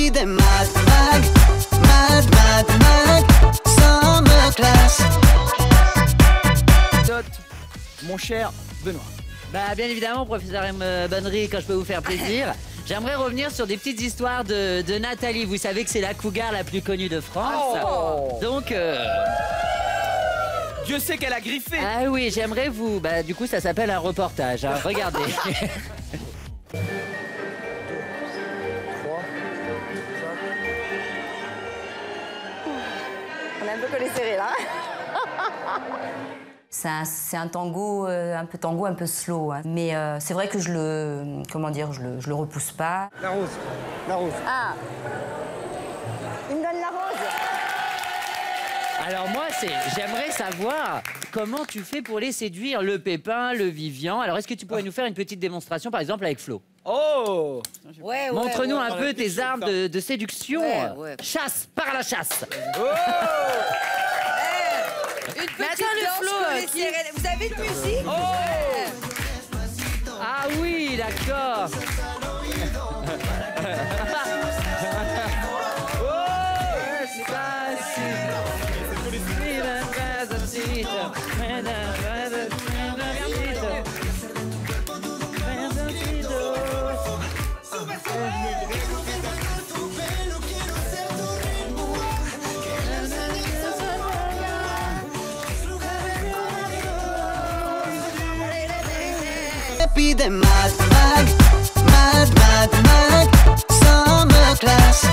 suis des Mad Mag, Mad, Mad Mag, sans me classe. Mon cher Benoît. Bah bien évidemment, professeur M. Bonnery, quand je peux vous faire plaisir, j'aimerais revenir sur des petites histoires de Nathalie. Vous savez que c'est la cougar la plus connue de France. Oh. Donc... Dieu sait qu'elle a griffé. Ah oui, j'aimerais vous... Bah du coup, ça s'appelle un reportage, hein. Regardez. 2, 3, 4. On a un peu collé serré, là. C'est un tango, un peu slow, hein. Mais c'est vrai que je le, comment dire, je le repousse pas. La rose, la rose. Ah, il me donne la rose. Alors moi, j'aimerais savoir comment tu fais pour les séduire, le Pépin, le Vivian. Alors est-ce que tu pourrais nous faire une petite démonstration, par exemple avec Flo? Oh ouais, montre-nous un peu tes armes de séduction. Ouais. Chasse par la chasse. Oh. Une petite danse, qui... Vous avez de musique? Oh. Ah oui, d'accord. Puis des Mad Mag, Mad, Mad, Mag, sans me classe.